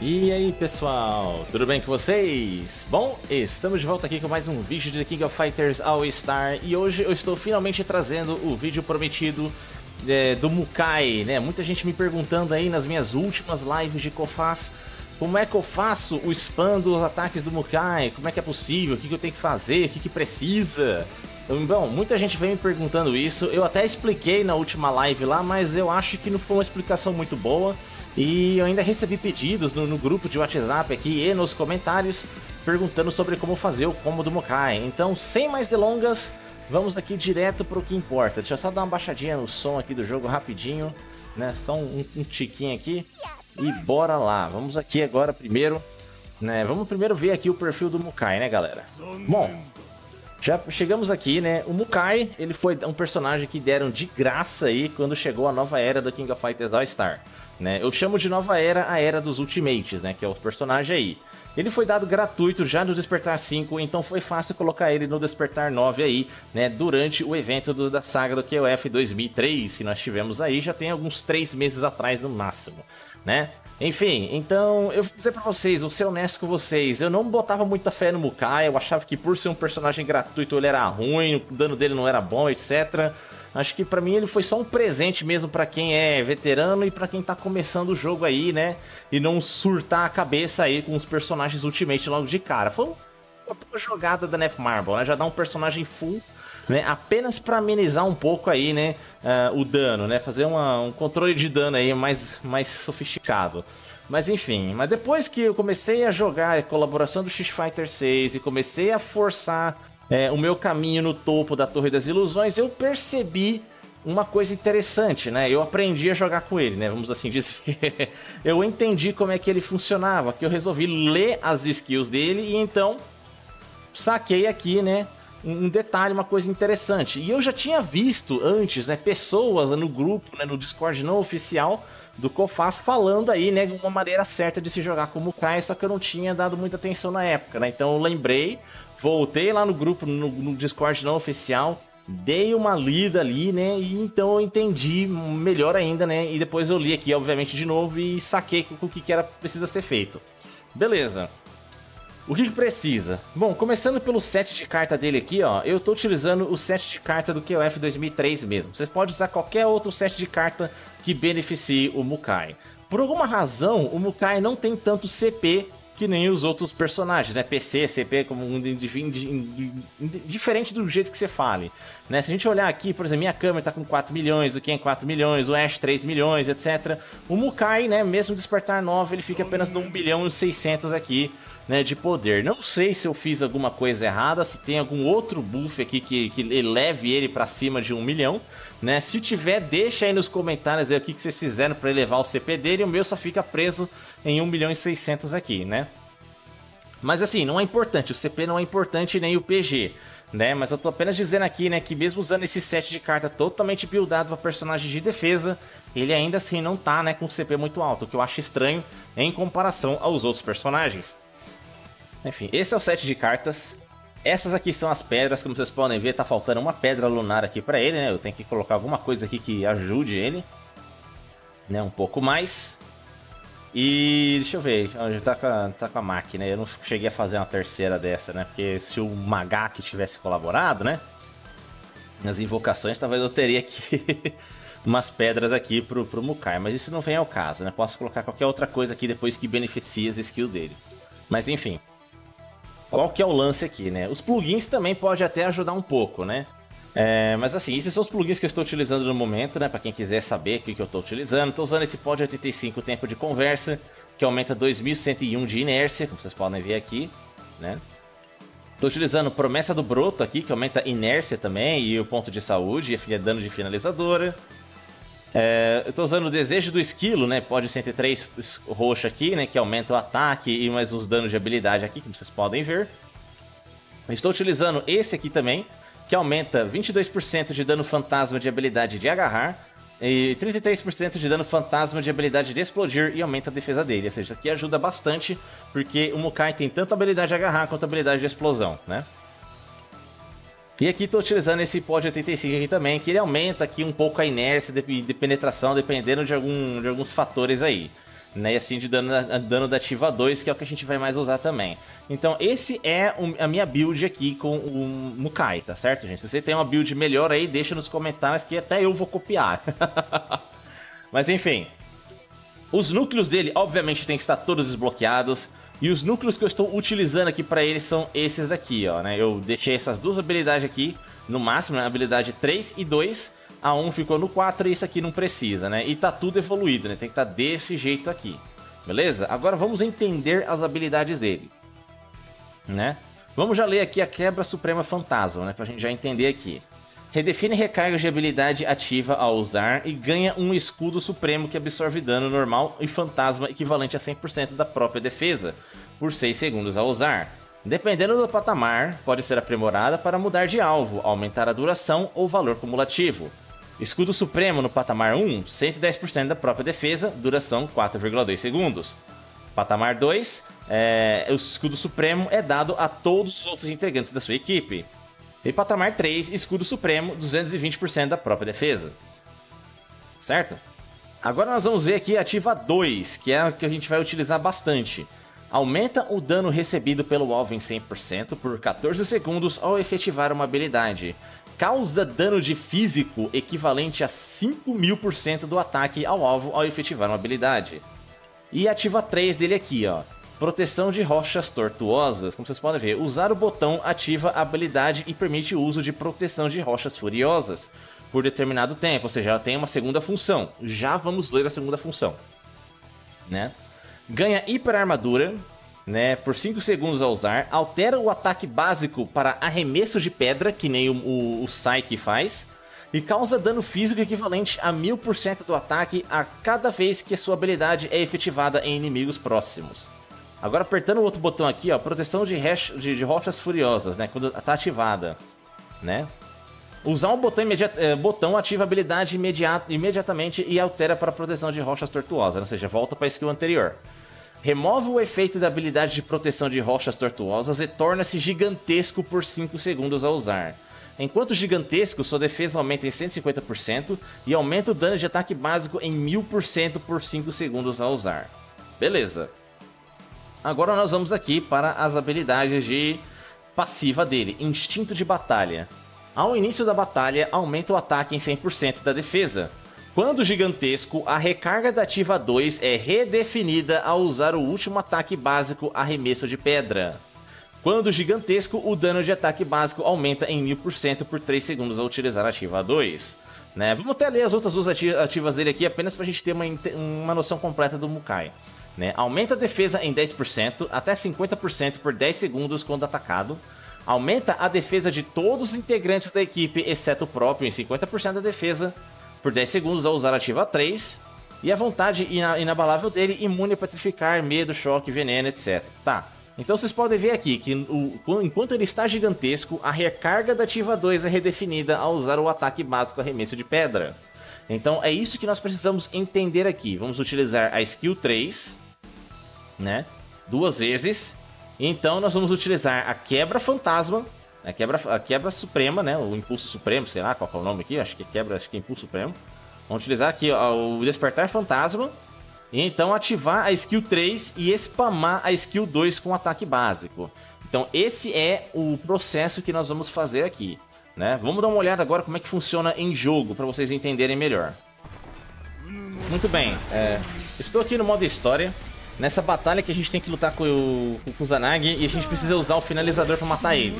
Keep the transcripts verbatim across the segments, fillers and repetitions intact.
E aí pessoal, tudo bem com vocês? Bom, estamos de volta aqui com mais um vídeo de The King of Fighters All Star. E hoje eu estou finalmente trazendo o vídeo prometido é, do Mukai, né? Muita gente me perguntando aí nas minhas últimas lives de Kofaz, como é que eu faço o spam dos ataques do Mukai? Como é que é possível? O que eu tenho que fazer? O que precisa? Bom, muita gente vem me perguntando isso. Eu até expliquei na última live lá, mas eu acho que não foi uma explicação muito boa. E eu ainda recebi pedidos no, no grupo de WhatsApp aqui e nos comentários perguntando sobre como fazer o combo do Mukai. Então, sem mais delongas, vamos aqui direto para o que importa. Deixa eu só dar uma baixadinha no som aqui do jogo rapidinho, né? Só um, um tiquinho aqui e bora lá. Vamos aqui agora primeiro, né? Vamos primeiro ver aqui o perfil do Mukai, né, galera? Bom, já chegamos aqui, né? O Mukai, ele foi um personagem que deram de graça aí quando chegou a nova era do King of Fighters All Star. Né? Eu chamo de nova era a era dos Ultimates, né? Que é o personagem aí. Ele foi dado gratuito já no Despertar cinco, então foi fácil colocar ele no Despertar nove aí, né? Durante o evento do, da saga do K O F dois mil e três, que nós tivemos aí, já tem alguns três meses atrás no máximo, né? Enfim, então eu vou dizer pra vocês, vou ser honesto com vocês, eu não botava muita fé no Mukai, eu achava que por ser um personagem gratuito ele era ruim, o dano dele não era bom, etcétera. Acho que pra mim ele foi só um presente mesmo pra quem é veterano e pra quem tá começando o jogo aí, né? E não surtar a cabeça aí com os personagens Ultimate logo de cara. Foi uma boa jogada da Netmarble, né? Já dá um personagem full, né? Apenas pra amenizar um pouco aí, né? Uh, o dano, né? Fazer uma, um controle de dano aí mais, mais sofisticado. Mas enfim, mas depois que eu comecei a jogar a colaboração do Street Fighter seis e comecei a forçar é, o meu caminho no topo da Torre das Ilusões, eu percebi uma coisa interessante, né? Eu aprendi a jogar com ele, né? Vamos assim dizer. Eu entendi como é que ele funcionava, que eu resolvi ler as skills dele e então saquei aqui, né? Um detalhe, uma coisa interessante. E eu já tinha visto antes, né? Pessoas no grupo, né, no Discord não oficial do Kofaz falando aí, né? Uma maneira certa de se jogar com o Mukai, só que eu não tinha dado muita atenção na época, né? Então eu lembrei, voltei lá no grupo, no, no Discord não oficial, dei uma lida ali, né? E então eu entendi melhor ainda, né? E depois eu li aqui, obviamente, de novo e saquei o que, que era, precisa ser feito. Beleza. O que, que precisa? Bom, começando pelo set de carta dele aqui, ó. Eu tô utilizando o set de carta do K O F dois mil e três mesmo. Vocês podem usar qualquer outro set de carta que beneficie o Mukai. Por alguma razão, o Mukai não tem tanto C P que nem os outros personagens, né? P C, C P, como um diferente do jeito que você fale, né? Se a gente olhar aqui, por exemplo, minha câmera tá com quatro milhões, o Ken quatro milhões, o Ash três milhões, etcétera. O Mukai, né? Mesmo Despertar nove, ele fica apenas no um bilhão e seiscentos aqui, né, de poder. Não sei se eu fiz alguma coisa errada, se tem algum outro buff aqui que, que eleve ele pra cima de um milhão, né? Se tiver, deixa aí nos comentários aí o que, que vocês fizeram pra elevar o C P dele. O meu só fica preso em um milhão e seiscentos aqui, né? Mas assim, não é importante, o C P não é importante nem o P G, né? Mas eu tô apenas dizendo aqui, né, que mesmo usando esse set de carta totalmente buildado pra personagem de defesa, ele ainda assim não tá, né, com C P muito alto, o que eu acho estranho em comparação aos outros personagens. Enfim, esse é o set de cartas. Essas aqui são as pedras, como vocês podem ver, tá faltando uma pedra lunar aqui pra ele, né? Eu tenho que colocar alguma coisa aqui que ajude ele, né, um pouco mais. E deixa eu ver, tá com a, tá com a máquina, né? Eu não cheguei a fazer uma terceira dessa, né? Porque se o Magaki tivesse colaborado, né, nas invocações, talvez eu teria aqui umas pedras aqui pro, pro Mukai. Mas isso não vem ao caso, né? Posso colocar qualquer outra coisa aqui depois que beneficie as skills dele. Mas enfim, qual que é o lance aqui, né? Os plugins também podem até ajudar um pouco, né? É, mas assim, esses são os plugins que eu estou utilizando no momento, né? Para quem quiser saber o que, que eu estou utilizando, estou usando esse pod oitenta e cinco tempo de conversa, que aumenta dois mil cento e um de inércia, como vocês podem ver aqui, né? Estou utilizando promessa do broto aqui, que aumenta inércia também, e o ponto de saúde, e dano de finalizadora. É, eu tô usando o desejo do esquilo, né? Pode cento e três roxo aqui, né? Que aumenta o ataque e mais uns danos de habilidade aqui, como vocês podem ver. Eu estou utilizando esse aqui também, que aumenta vinte e dois por cento de dano fantasma de habilidade de agarrar e trinta e três por cento de dano fantasma de habilidade de explodir e aumenta a defesa dele. Ou seja, isso aqui ajuda bastante, porque o Mukai tem tanto a habilidade de agarrar quanto a habilidade de explosão, né? E aqui estou utilizando esse pod oitenta e cinco aqui também, que ele aumenta aqui um pouco a inércia de penetração, dependendo de, algum, de alguns fatores aí. né? E assim de dano, dano da ativa dois, que é o que a gente vai mais usar também. Então esse é um, a minha build aqui com o Mukai, tá certo, gente? Se você tem uma build melhor aí, deixa nos comentários que até eu vou copiar. Mas enfim, os núcleos dele obviamente tem que estar todos desbloqueados. E os núcleos que eu estou utilizando aqui para ele são esses daqui, ó, né? Eu deixei essas duas habilidades aqui no máximo, né? Habilidade três e dois. A um ficou no quatro e isso aqui não precisa, né? E tá tudo evoluído, né? Tem que estar desse jeito aqui, beleza? Agora vamos entender as habilidades dele, né? Vamos já ler aqui a Quebra Suprema Fantasma, né? Pra gente já entender aqui. Redefine recarga de habilidade ativa ao usar e ganha um escudo supremo que absorve dano normal e fantasma equivalente a cem por cento da própria defesa por seis segundos ao usar. Dependendo do patamar, pode ser aprimorada para mudar de alvo, aumentar a duração ou valor cumulativo. Escudo Supremo no patamar um, cento e dez por cento da própria defesa, duração quatro vírgula dois segundos. Patamar dois, é, o Escudo Supremo é dado a todos os outros integrantes da sua equipe. E patamar três, Escudo Supremo, duzentos e vinte por cento da própria defesa. Certo? Agora nós vamos ver aqui a ativa dois, que é a que a gente vai utilizar bastante. Aumenta o dano recebido pelo alvo em cem por cento por quatorze segundos ao efetivar uma habilidade. Causa dano de físico equivalente a cinco mil por cento do ataque ao alvo ao efetivar uma habilidade. E ativa três dele aqui, ó. Proteção de rochas tortuosas. Como vocês podem ver, usar o botão ativa a habilidade e permite o uso de proteção de rochas furiosas por determinado tempo. Ou seja, ela tem uma segunda função. Já vamos ler a segunda função, né? Ganha hiperarmadura, né, por cinco segundos ao usar. Altera o ataque básico para arremesso de pedra, que nem o, o, o Psyche faz. E causa dano físico equivalente a mil por cento do ataque a cada vez que a sua habilidade é efetivada em inimigos próximos. Agora apertando o outro botão aqui, ó, proteção de, de, de rochas furiosas, né, quando está ativada, né. Usar um botão, imediata, botão ativa a habilidade imediata, imediatamente e altera para proteção de rochas tortuosas, ou seja, volta para a skill anterior. Remove o efeito da habilidade de proteção de rochas tortuosas e torna-se gigantesco por cinco segundos ao usar. Enquanto gigantesco, sua defesa aumenta em cento e cinquenta por cento e aumenta o dano de ataque básico em mil por cento por cinco segundos ao usar. Beleza. Agora nós vamos aqui para as habilidades de passiva dele, Instinto de Batalha. Ao início da batalha, aumenta o ataque em cem por cento da defesa. Quando gigantesco, a recarga da ativa dois é redefinida ao usar o último ataque básico, arremesso de pedra. Quando gigantesco, o dano de ataque básico aumenta em mil por cento por três segundos ao utilizar a ativa dois. Né? Vamos até ler as outras duas ativas dele aqui, apenas para a gente ter uma, uma noção completa do Mukai. Né? Aumenta a defesa em dez por cento, até cinquenta por cento por dez segundos quando atacado. Aumenta a defesa de todos os integrantes da equipe, exceto o próprio, em cinquenta por cento da defesa. Por dez segundos ao usar a ativa três. E a vontade inabalável dele, imune a petrificar, medo, choque, veneno, etcétera. Tá. Então vocês podem ver aqui que o, enquanto ele está gigantesco, a recarga da ativa dois é redefinida ao usar o ataque básico arremesso de pedra. Então é isso que nós precisamos entender aqui. Vamos utilizar a skill três, né? Duas vezes. Então nós vamos utilizar a quebra fantasma. A quebra, a quebra suprema, né? O impulso supremo, sei lá qual é o nome aqui. Acho que é quebra, acho que é impulso supremo. Vamos utilizar aqui, ó, o despertar fantasma. E então ativar a skill três e spamar a skill dois com ataque básico. Então esse é o processo que nós vamos fazer aqui, né? Vamos dar uma olhada agora como é que funciona em jogo, para vocês entenderem melhor. Muito bem, é, estou aqui no modo história. Nessa batalha que a gente tem que lutar com o, com o Kusanagi e a gente precisa usar o finalizador pra matar ele,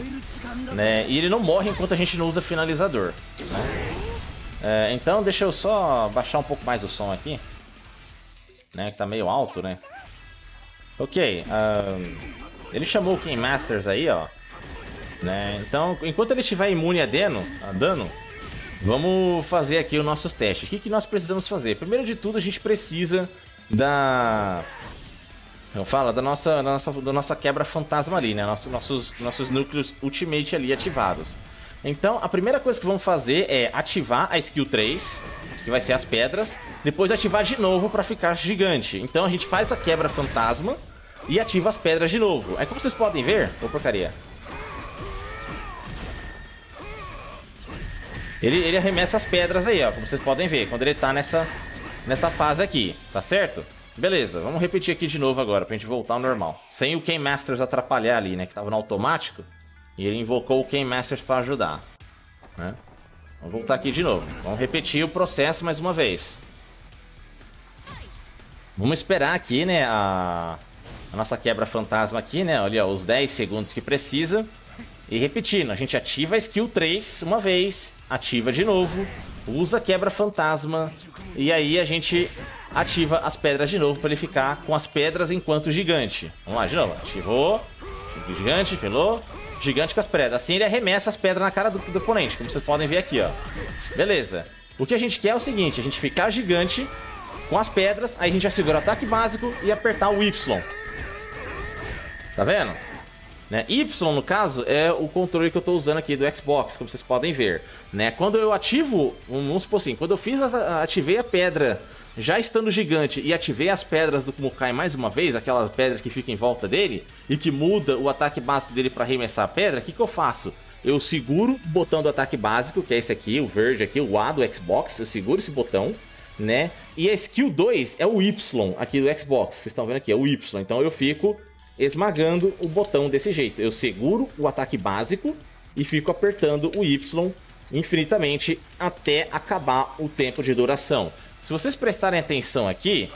né? E ele não morre enquanto a gente não usa finalizador, né? É, então deixa eu só baixar um pouco mais o som aqui, né? Que tá meio alto, né? Ok, um, ele chamou o Ken Masters aí, ó, né? Então enquanto ele estiver imune a dano, a dano, vamos fazer aqui os nossos testes. O que, que nós precisamos fazer? Primeiro de tudo a gente precisa da... Eu falo da nossa, da nossa, da nossa quebra fantasma ali, né? Nosso, nossos, nossos núcleos ultimate ali ativados. Então, a primeira coisa que vamos fazer é ativar a skill três, que vai ser as pedras. Depois ativar de novo pra ficar gigante. Então a gente faz a quebra fantasma e ativa as pedras de novo. Aí como vocês podem ver... Ô, porcaria. Ele, ele arremessa as pedras aí, ó. Como vocês podem ver, quando ele tá nessa, nessa fase aqui, tá certo? Beleza, vamos repetir aqui de novo agora, pra gente voltar ao normal. Sem o Ken Masters atrapalhar ali, né? Que tava no automático. E ele invocou o Ken Masters pra ajudar, né? Vamos voltar aqui de novo. Vamos repetir o processo mais uma vez. Vamos esperar aqui, né? A, a nossa quebra fantasma aqui, né? Olha, os dez segundos que precisa. E repetindo, a gente ativa a skill três uma vez, ativa de novo, usa quebra fantasma, e aí a gente ativa as pedras de novo pra ele ficar com as pedras enquanto gigante. Vamos lá, de novo. Ativou, gigante, filou, gigante com as pedras. Assim ele arremessa as pedras na cara do, do oponente, como vocês podem ver aqui, ó. Beleza. O que a gente quer é o seguinte, a gente ficar gigante com as pedras, aí a gente já segura o ataque básico e apertar o Y. Tá vendo? Né? Y, no caso, é o controle que eu tô usando aqui do Xbox, como vocês podem ver, né? Quando eu ativo, vamos supor assim, quando eu fiz as, ativei a pedra já estando gigante e ativei as pedras do Mukai mais uma vez, aquela pedra que fica em volta dele e que muda o ataque básico dele para arremessar a pedra, o que que eu faço? Eu seguro o botão do ataque básico, que é esse aqui, o verde aqui, o A do Xbox, eu seguro esse botão, né? E a skill dois é o Y aqui do Xbox, vocês estão vendo aqui, é o Y, então eu fico esmagando o botão desse jeito. Eu seguro o ataque básico e fico apertando o Y infinitamente até acabar o tempo de duração. Se vocês prestarem atenção aqui,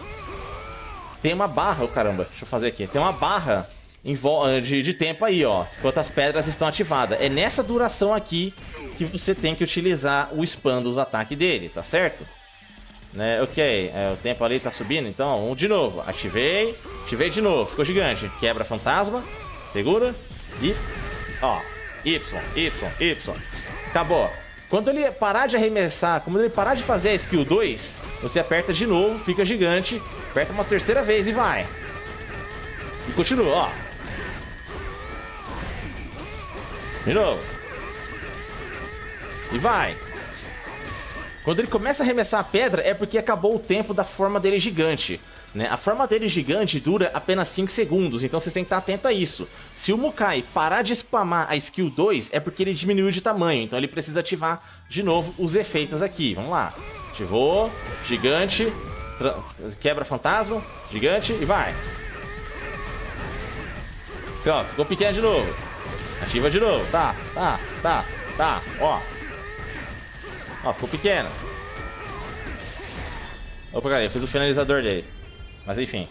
tem uma barra, oh, caramba, deixa eu fazer aqui. Tem uma barra em de, de tempo aí, ó, enquanto as pedras estão ativadas. É nessa duração aqui que você tem que utilizar o spam dos ataques dele, tá certo? Né, ok, é, o tempo ali tá subindo, então um de novo, ativei, ativei de novo, ficou gigante, quebra fantasma, segura e ó, Y, Y, Y, acabou. Quando ele parar de arremessar, quando ele parar de fazer a skill dois, você aperta de novo, fica gigante, aperta uma terceira vez e vai. E continua, ó. De novo. E vai. Quando ele começa a arremessar a pedra, é porque acabou o tempo da forma dele gigante, né? A forma dele gigante dura apenas cinco segundos, então vocês têm que estar atento a isso. Se o Mukai parar de spamar a skill dois, é porque ele diminuiu de tamanho, então ele precisa ativar de novo os efeitos aqui. Vamos lá. Ativou, gigante, quebra fantasma, gigante e vai. Então, ficou pequeno de novo. Ativa de novo. Tá, tá, tá, tá, ó. Ó, ficou pequeno. Opa, galera, eu fiz o finalizador dele. Mas enfim.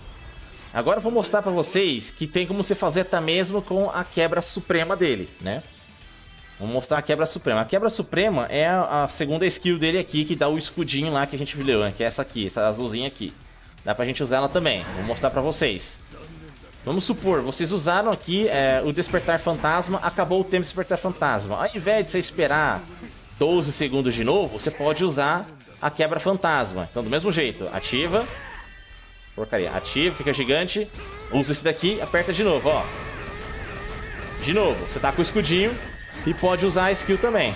Agora eu vou mostrar pra vocês que tem como você fazer até mesmo com a quebra suprema dele, né? Vou mostrar a quebra suprema. A quebra suprema é a segunda skill dele aqui, que dá o escudinho lá que a gente viu, né? Que é essa aqui, essa azulzinha aqui. Dá pra gente usar ela também. Vou mostrar pra vocês. Vamos supor, vocês usaram aqui é, o Despertar Fantasma, acabou o tempo de Despertar Fantasma. Ao invés de você esperar doze segundos de novo, você pode usar a quebra fantasma. Então, do mesmo jeito, ativa. Porcaria. Ativa, fica gigante. Usa esse daqui, aperta de novo, ó. De novo. Você tá com o escudinho e pode usar a skill também,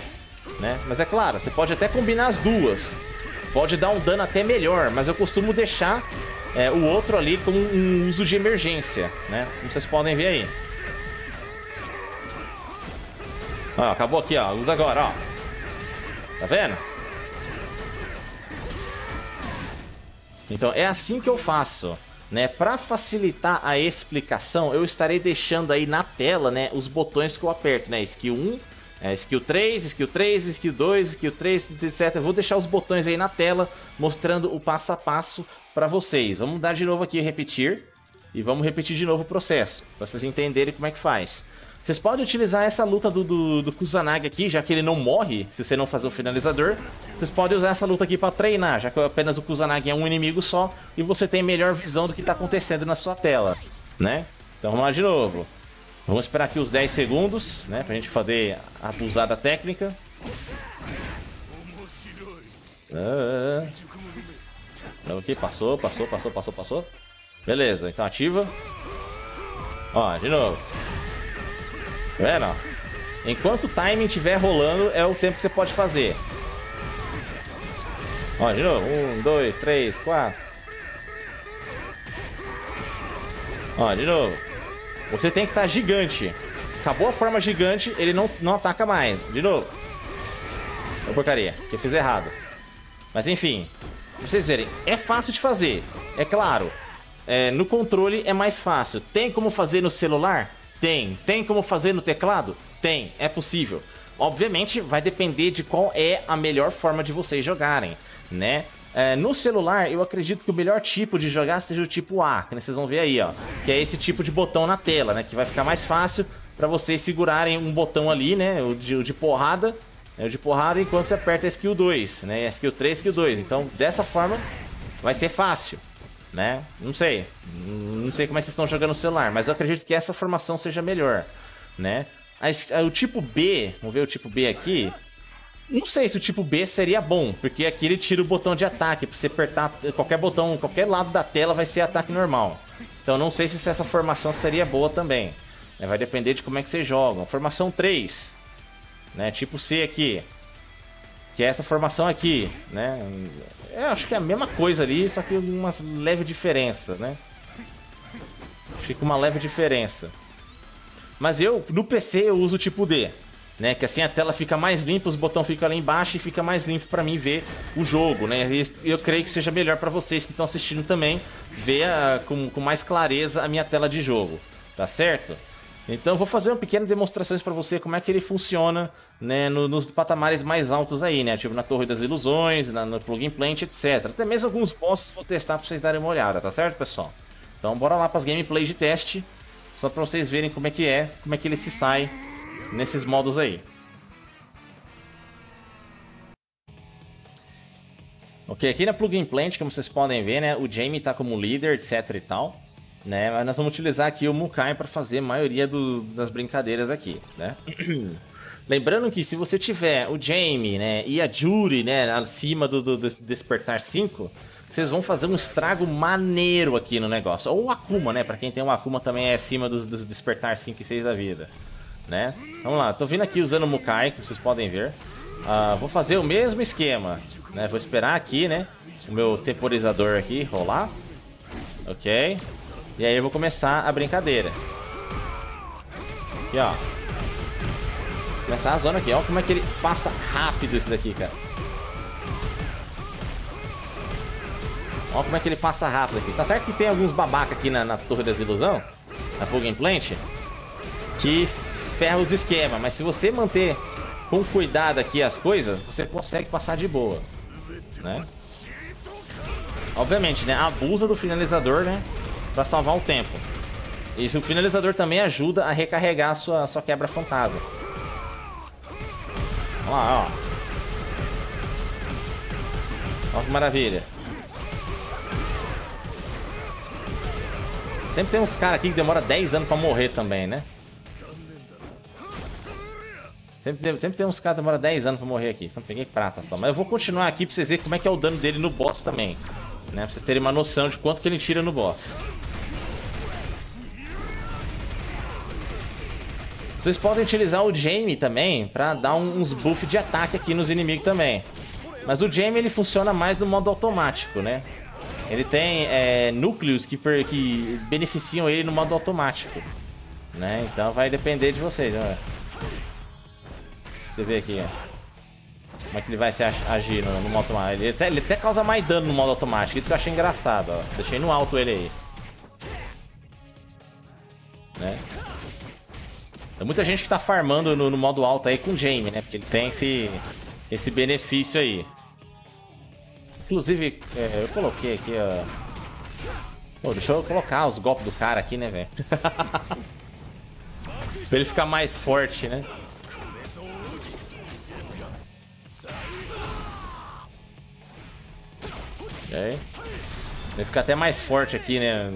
né? Mas é claro, você pode até combinar as duas. Pode dar um dano até melhor, mas eu costumo deixar é, o outro ali com um uso de emergência, né? Como vocês podem ver aí. Ó, acabou aqui, ó. Usa agora, ó. Tá vendo? Então é assim que eu faço, né? Pra facilitar a explicação, eu estarei deixando aí na tela, né, os botões que eu aperto, né? Skill um, é, Skill três, Skill três, Skill dois, Skill três, etcétera. Eu vou deixar os botões aí na tela, mostrando o passo a passo pra vocês. Vamos dar de novo aqui, repetir. E vamos repetir de novo o processo, pra vocês entenderem como é que faz. Vocês podem utilizar essa luta do, do, do Kusanagi aqui, já que ele não morre, se você não fazer o finalizador. Vocês podem usar essa luta aqui pra treinar, já que apenas o Kusanagi é um inimigo só e você tem melhor visão do que tá acontecendo na sua tela, né? Então vamos lá de novo. Vamos esperar aqui os dez segundos, né? Pra gente poder abusar da técnica. Ah, aqui, passou, passou, passou, passou, passou. Beleza, então ativa. Ó, de novo. Tá vendo? Enquanto o timing estiver rolando, é o tempo que você pode fazer. Ó, de novo. Um, dois, três, quatro. Ó, de novo. Você tem que estar gigante. Acabou a forma gigante, ele não, não ataca mais. De novo. É porcaria, que eu fiz errado. Mas enfim, pra vocês verem, é fácil de fazer. É claro. É, no controle é mais fácil. Tem como fazer no celular? Tem. Tem como fazer no teclado? Tem. É possível. Obviamente vai depender de qual é a melhor forma de vocês jogarem, né? É, no celular, eu acredito que o melhor tipo de jogar seja o tipo A, que vocês vão ver aí, ó. Que é esse tipo de botão na tela, né? Que vai ficar mais fácil pra vocês segurarem um botão ali, né? O de, o de porrada, né? O de porrada enquanto você aperta a skill dois, né? E a skill três, skill dois. Então, dessa forma, vai ser fácil, né? Não sei. Não sei como é que vocês estão jogando no celular, mas eu acredito que essa formação seja melhor, né? A, a, o tipo B, vamos ver o tipo B aqui... Não sei se o tipo B seria bom, porque aqui ele tira o botão de ataque, pra você apertar qualquer botão, qualquer lado da tela vai ser ataque normal. Então não sei se essa formação seria boa também. Vai depender de como é que vocês jogam. Formação três, né? Tipo C aqui, que é essa formação aqui, né? Eu acho que é a mesma coisa ali, só que uma leve diferença, né? Fica uma leve diferença. Mas eu, no P C, eu uso o tipo D. Né, que assim a tela fica mais limpa, os botões ficam lá embaixo e fica mais limpo pra mim ver o jogo, né? Eu creio que seja melhor pra vocês que estão assistindo também ver a, com, com mais clareza a minha tela de jogo, tá certo? Então eu vou fazer uma pequena demonstração pra você como é que ele funciona, né, no, nos patamares mais altos aí, né? Tipo na Torre das Ilusões, na, no Plug-in Plant, etcétera. Até mesmo alguns bosses vou testar pra vocês darem uma olhada, tá certo, pessoal? Então bora lá pras gameplays de teste, só pra vocês verem como é que é, como é que ele se sai nesses modos aí. Ok, aqui na Plug-in Plant, como vocês podem ver, né, o Jamie tá como líder, etc e tal, né, mas nós vamos utilizar aqui o Mukai para fazer a maioria do, das brincadeiras aqui, né. Lembrando que se você tiver o Jamie, né, e a Juri, né, acima do, do, do Despertar cinco, vocês vão fazer um estrago maneiro aqui no negócio. Ou o Akuma, né, para quem tem o Akuma também é acima dos, dos Despertar cinco e seis da vida, né? Vamos lá, tô vindo aqui usando o Mukai, como vocês podem ver. uh, Vou fazer o mesmo esquema, né? Vou esperar aqui, né, o meu temporizador aqui rolar. Ok. E aí eu vou começar a brincadeira. Aqui, ó. Começar a zona aqui, ó. Como é que ele passa rápido isso daqui, cara. Ó como é que ele passa rápido aqui. Tá certo que tem alguns babaca aqui na, na Torre das Ilusões, na Plug-in Plant, que ferra os esquemas, mas se você manter com cuidado aqui as coisas, você consegue passar de boa, né? Obviamente, né? Abusa do finalizador, né? Pra salvar o tempo. E o finalizador também ajuda a recarregar a sua, sua quebra-fantasma. Olha lá, ó. Olha que maravilha. Sempre tem uns caras aqui que demora dez anos pra morrer também, né? Sempre, sempre tem uns caras que demoram dez anos pra morrer aqui. Só peguei prata só. Mas eu vou continuar aqui pra vocês verem como é que é o dano dele no boss também, né? Pra vocês terem uma noção de quanto que ele tira no boss. Vocês podem utilizar o Jamie também pra dar uns buff de ataque aqui nos inimigos também. Mas o Jamie ele funciona mais no modo automático, né? Ele tem é, núcleos que, per, que beneficiam ele no modo automático, né? Então vai depender de vocês, né? Você vê aqui, ó, como é que ele vai se agir no, no modo automático. Ele até, ele até causa mais dano no modo automático. Isso que eu achei engraçado, ó. Deixei no alto ele aí, né? Tem muita gente que tá farmando no, no modo alto aí com o Jamie, né? Porque ele tem esse, esse benefício aí. Inclusive, é, eu coloquei aqui, ó. Pô, deixa eu colocar os golpes do cara aqui, né, velho? Pra ele ficar mais forte, né? Vai ficar até mais forte aqui, né?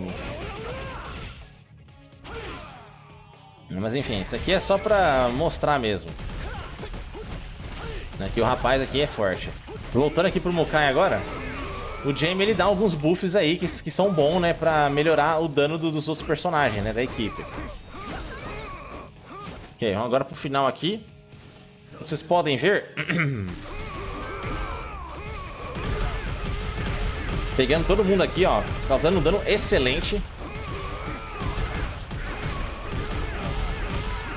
Mas enfim, isso aqui é só pra mostrar mesmo, né, que o rapaz aqui é forte. Voltando aqui pro Mukai agora, o Jamie ele dá alguns buffs aí que, que são bons, né, pra melhorar o dano do, dos outros personagens, né, da equipe. Ok, vamos agora pro final aqui. Como vocês podem ver... Pegando todo mundo aqui, ó. Causando um dano excelente,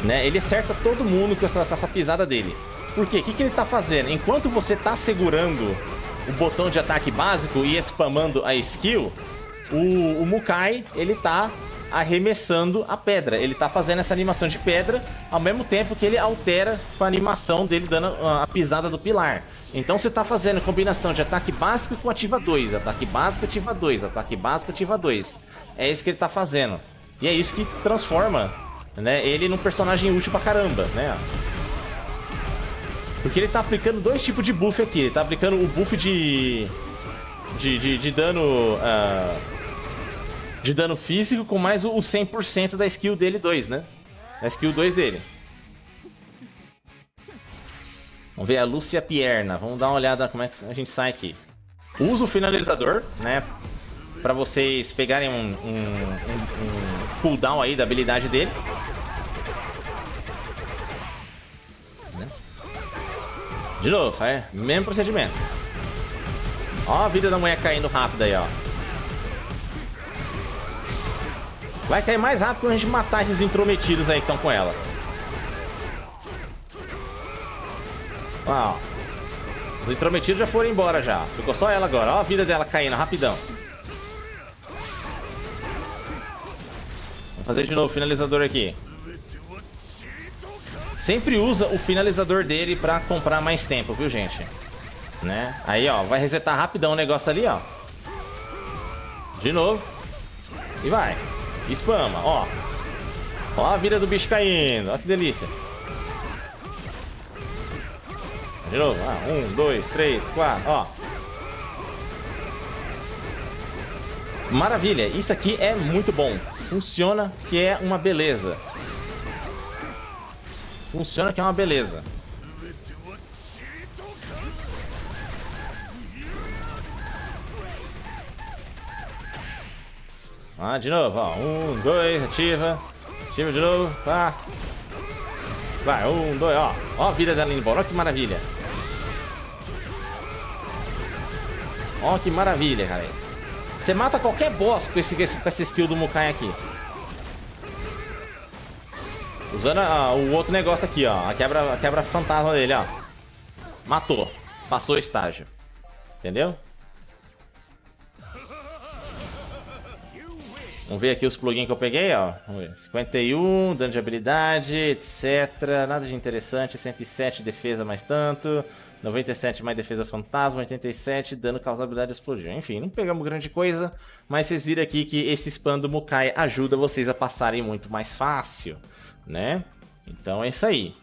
né? Ele acerta todo mundo com essa, com essa pisada dele. Por quê? O que, que ele tá fazendo? Enquanto você tá segurando o botão de ataque básico e spamando a skill, o, o Mukai, ele tá arremessando a pedra. Ele tá fazendo essa animação de pedra ao mesmo tempo que ele altera com a animação dele dando a pisada do pilar. Então você tá fazendo combinação de ataque básico com ativa dois, ataque básico, ativa dois, ataque básico, ativa dois. É isso que ele tá fazendo. E é isso que transforma, né, ele num personagem útil pra caramba, né? Porque ele tá aplicando dois tipos de buff aqui. Ele tá aplicando o buff de... De, de, de dano... Uh... de dano físico com mais o cem por cento da skill dele dois, né? Da skill dois dele. Vamos ver a Lúcia Pierna. Vamos dar uma olhada como é que a gente sai aqui. Usa o finalizador, né? Pra vocês pegarem um, um, um, um cooldown aí da habilidade dele. De novo, faz o mesmo procedimento. Ó a vida da mulher caindo rápido aí, ó. Vai cair mais rápido quando a gente matar esses intrometidos aí que estão com ela. Ó, os intrometidos já foram embora já. Ficou só ela agora. Ó a vida dela caindo, rapidão. Vou fazer de novo o finalizador aqui. Sempre usa o finalizador dele pra comprar mais tempo, viu, gente? Né? Aí, ó, vai resetar rapidão o negócio ali, ó. De novo. E vai. Spama, ó. Ó a vida do bicho caindo. Ó que delícia. De novo. Ah, um, dois, três, quatro, ó. Maravilha. Isso aqui é muito bom. Funciona que é uma beleza. Funciona que é uma beleza. Ah, de novo, ó. Um, dois, ativa. Ativa de novo. Pá. Vai, um, dois, ó. Ó a vida dela indo embora. Ó que maravilha. Ó que maravilha, cara. Você mata qualquer boss com, esse, com essa skill do Mukai aqui. Usando ó, o outro negócio aqui, ó. A quebra, a quebra fantasma dele, ó. Matou. Passou o estágio. Entendeu? Vamos ver aqui os plugins que eu peguei, ó. Vamos ver. cinquenta e um, dano de habilidade, etcétera. Nada de interessante. cento e sete, defesa mais tanto. noventa e sete, mais defesa fantasma. oitenta e sete, dano causado habilidade explodiu. Enfim, não pegamos grande coisa. Mas vocês viram aqui que esse spam do Mukai ajuda vocês a passarem muito mais fácil, né? Então é isso aí.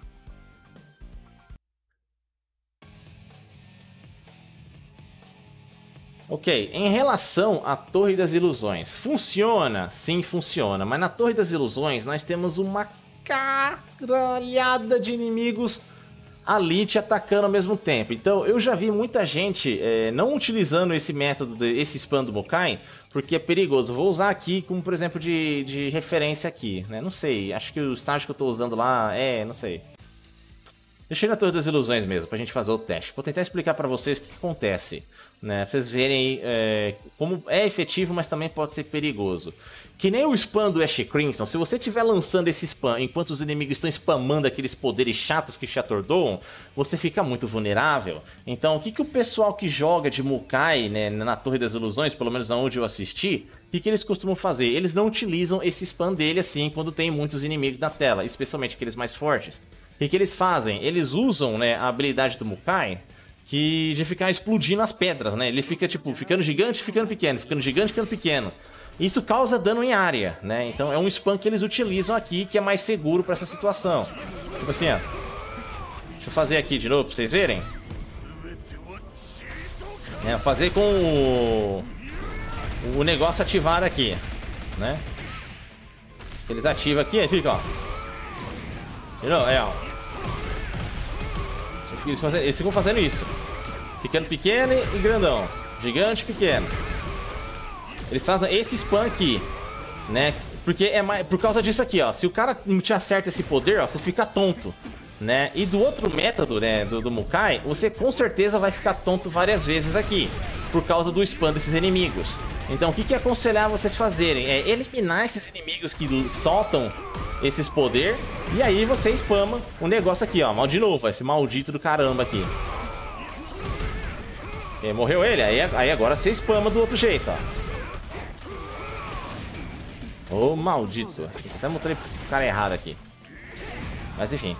Ok, em relação à Torre das Ilusões, funciona? Sim, funciona, mas na Torre das Ilusões nós temos uma caralhada de inimigos ali te atacando ao mesmo tempo. Então eu já vi muita gente é, não utilizando esse método, de, esse spam do Mukai, porque é perigoso. Vou usar aqui como, por exemplo, de, de referência aqui, né? Não sei, acho que o estágio que eu tô usando lá é, não sei. Deixei na Torre das Ilusões mesmo, pra gente fazer o teste. Vou tentar explicar pra vocês o que acontece, né? Pra vocês verem é, como é efetivo, mas também pode ser perigoso. Que nem o spam do Ash Crimson, se você estiver lançando esse spam enquanto os inimigos estão spamando aqueles poderes chatos que te atordoam, você fica muito vulnerável. Então, o que, que o pessoal que joga de Mukai, né, na Torre das Ilusões, pelo menos onde eu assisti, o que, que eles costumam fazer? Eles não utilizam esse spam dele assim quando tem muitos inimigos na tela, especialmente aqueles mais fortes. E o que eles fazem? Eles usam, né, a habilidade do Mukai que de ficar explodindo as pedras, né? Ele fica, tipo, ficando gigante, ficando pequeno, ficando gigante, ficando pequeno. Isso causa dano em área, né? Então é um spam que eles utilizam aqui que é mais seguro pra essa situação. Tipo assim, ó. Deixa eu fazer aqui de novo pra vocês verem. É, fazer com o... o negócio ativado aqui, né? Eles ativam aqui, aí fica, ó. Não, é, ó. Eles ficam fazendo isso. Ficando pequeno e grandão. Gigante, pequeno. Eles fazem esse spam aqui, né? Porque é mais, por causa disso aqui, ó. Se o cara não te acerta esse poder, ó, você fica tonto, né? E do outro método, né, do, do Mukai, você com certeza vai ficar tonto várias vezes aqui, por causa do spam desses inimigos. Então o que, que é aconselhar vocês fazerem? É eliminar esses inimigos que soltam esses poder. E aí você spama o negócio aqui, ó. Mal de novo, esse maldito do caramba aqui. E morreu ele? Aí, aí agora você spama do outro jeito, ó. Ô, maldito. Até mostrei o cara errado aqui. Mas enfim.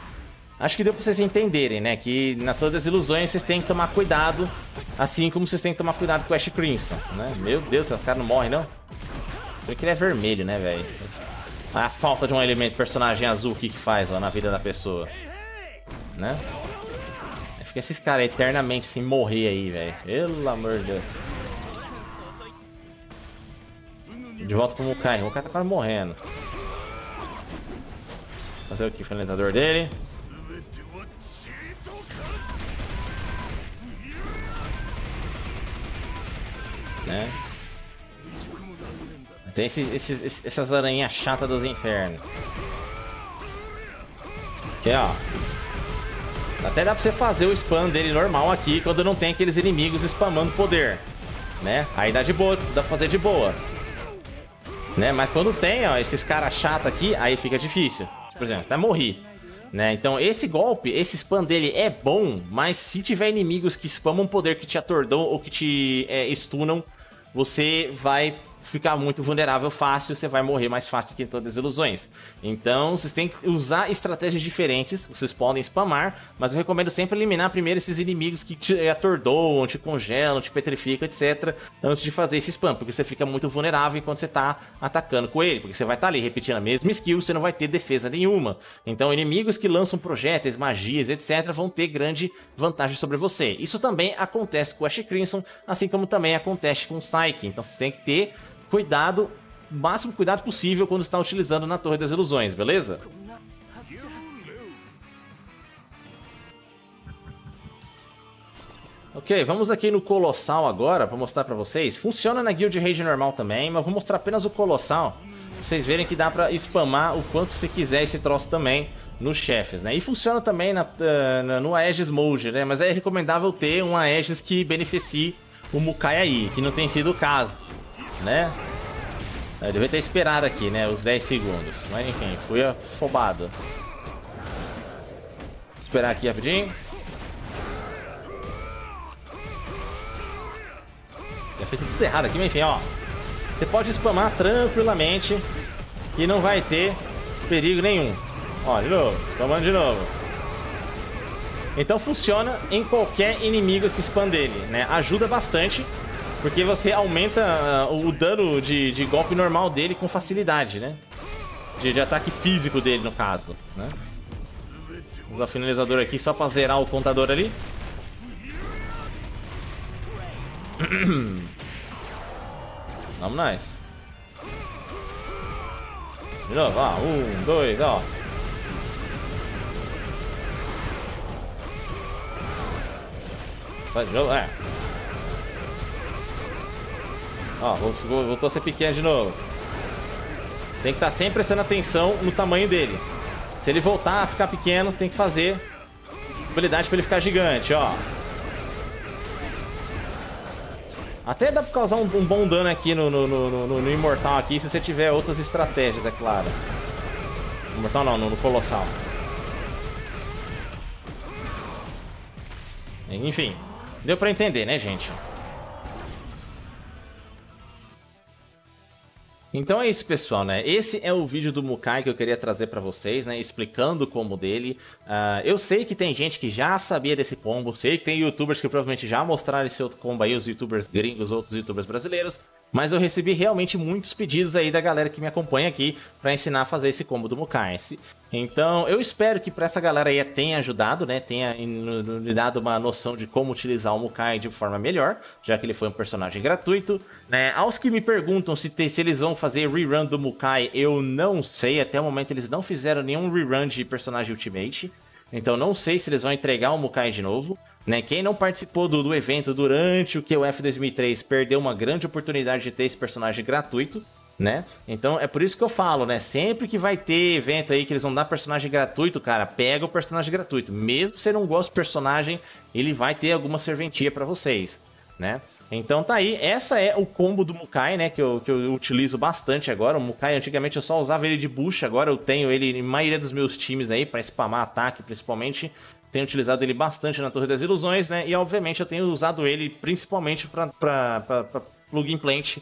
Acho que deu pra vocês entenderem, né? Que na Torre das Ilusões vocês têm que tomar cuidado. Assim como vocês têm que tomar cuidado com o Ash Crimson, né? Meu Deus, o cara não morre, não? Só que ele é vermelho, né, velho? A falta de um elemento personagem azul que faz, ó, na vida da pessoa. Né? Fica esses caras eternamente sem morrer aí, velho. Pelo amor de Deus. De volta pro Mukai. O Mukai tá quase morrendo. Fazer o que? Finalizador dele. Né? Tem esses, esses, essas aranhas chatas dos infernos. Aqui, ó. Até dá pra você fazer o spam dele normal aqui quando não tem aqueles inimigos spamando poder, né? Aí dá de boa, dá pra fazer de boa, né? Mas quando tem, ó, esses caras chatos aqui, aí fica difícil. Por exemplo, até morri, né? Então esse golpe, esse spam dele é bom, mas se tiver inimigos que spamam poder, que te atordam ou que te é, stunam, você vai ficar muito vulnerável fácil, você vai morrer mais fácil que em Todas as Ilusões. Então, vocês têm que usar estratégias diferentes, vocês podem spamar, mas eu recomendo sempre eliminar primeiro esses inimigos que te atordoam, te congelam, te petrificam, etcétera. Antes de fazer esse spam, porque você fica muito vulnerável enquanto você tá atacando com ele, porque você vai estar ali repetindo a mesma skill, você não vai ter defesa nenhuma. Então, inimigos que lançam projéteis, magias, etcétera, vão ter grande vantagem sobre você. Isso também acontece com Ash Crimson, assim como também acontece com Psyche. Então, vocês têm que ter cuidado, o máximo cuidado possível quando está utilizando na Torre das Ilusões, beleza? Ok, vamos aqui no Colossal agora para mostrar para vocês. Funciona na Guild Rage normal também, mas vou mostrar apenas o Colossal pra vocês verem que dá para spamar o quanto você quiser esse troço também nos chefes, né? E funciona também na, na, no Aegis Molder, né? Mas é recomendável ter um Aegis que beneficie o Mukai aí, que não tem sido o caso, né? Eu devia ter esperado aqui, né? Os dez segundos. Mas enfim, fui afobado. Vou esperar aqui rapidinho. Já fez tudo errado aqui, mas enfim, ó. Você pode spamar tranquilamente que não vai ter perigo nenhum. Ó, de novo. Spamando de novo. Então funciona em qualquer inimigo esse spam dele, né? Ajuda bastante, porque você aumenta uh, o dano de, de golpe normal dele com facilidade, né? De, de ataque físico dele, no caso, né? Vamos usar o finalizador aqui só pra zerar o contador ali. Vamos nós. De novo, ó. Um, dois, ó. Vai de novo, é. Ó, voltou a ser pequeno de novo. Tem que estar sempre prestando atenção no tamanho dele. Se ele voltar a ficar pequeno, você tem que fazer habilidade pra ele ficar gigante, ó. Até dá pra causar um, um bom dano aqui no, no, no, no, no Imortal aqui, se você tiver outras estratégias, é claro. Imortal não, no, no Colossal. Enfim, deu pra entender, né, gente? Então é isso, pessoal, né? Esse é o vídeo do Mukai que eu queria trazer pra vocês, né? Explicando o combo dele. Uh, eu sei que tem gente que já sabia desse combo, sei que tem youtubers que provavelmente já mostraram esse outro combo aí, os youtubers gringos, outros youtubers brasileiros, mas eu recebi realmente muitos pedidos aí da galera que me acompanha aqui pra ensinar a fazer esse combo do Mukai. Então, eu espero que pra essa galera aí tenha ajudado, né? Tenha lhe dado uma noção de como utilizar o Mukai de forma melhor, já que ele foi um personagem gratuito, né? Aos que me perguntam se, te, se eles vão fazer rerun do Mukai, eu não sei. Até o momento eles não fizeram nenhum rerun de personagem Ultimate. Então, não sei se eles vão entregar o Mukai de novo, né? Quem não participou do, do evento durante o K O F dois mil e três perdeu uma grande oportunidade de ter esse personagem gratuito, né? Então é por isso que eu falo, né? Sempre que vai ter evento aí que eles vão dar personagem gratuito, cara, pega o personagem gratuito. Mesmo que você não goste do personagem, ele vai ter alguma serventia pra vocês, né? Então tá aí, essa é o combo do Mukai, né? Que eu, que eu utilizo bastante agora. O Mukai, antigamente eu só usava ele de bucha, agora eu tenho ele em maioria dos meus times aí, pra spamar ataque principalmente. Tenho utilizado ele bastante na Torre das Ilusões, né? E obviamente eu tenho usado ele principalmente pra, pra, pra, pra Plug-in Plant,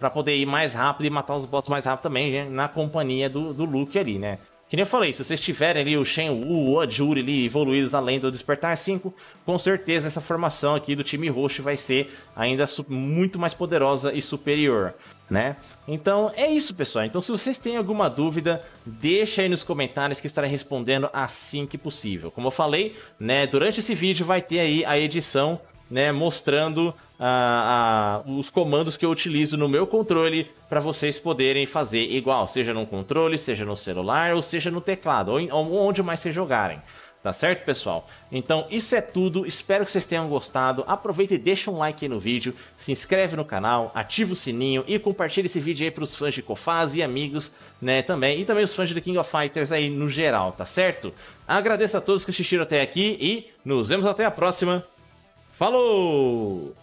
pra poder ir mais rápido e matar os bosses mais rápido também, né? Na companhia do, do Luke ali, né? Que nem eu falei, se vocês tiverem ali o Shen Wu ou a Juri ali evoluídos além do Despertar cinco, com certeza essa formação aqui do time roxo vai ser ainda muito mais poderosa e superior, né? Então é isso, pessoal. Então se vocês têm alguma dúvida, deixa aí nos comentários que estarei respondendo assim que possível. Como eu falei, né, durante esse vídeo vai ter aí a edição, né, mostrando ah, ah, os comandos que eu utilizo no meu controle para vocês poderem fazer igual, seja no controle, seja no celular ou seja no teclado, ou, em, ou onde mais vocês jogarem, tá certo, pessoal? Então isso é tudo, espero que vocês tenham gostado, aproveita e deixa um like aí no vídeo, se inscreve no canal, ativa o sininho e compartilha esse vídeo aí para os fãs de Kofaz e amigos, né, também, e também os fãs de The King of Fighters aí no geral, tá certo? Agradeço a todos que assistiram até aqui e nos vemos até a próxima. Falou!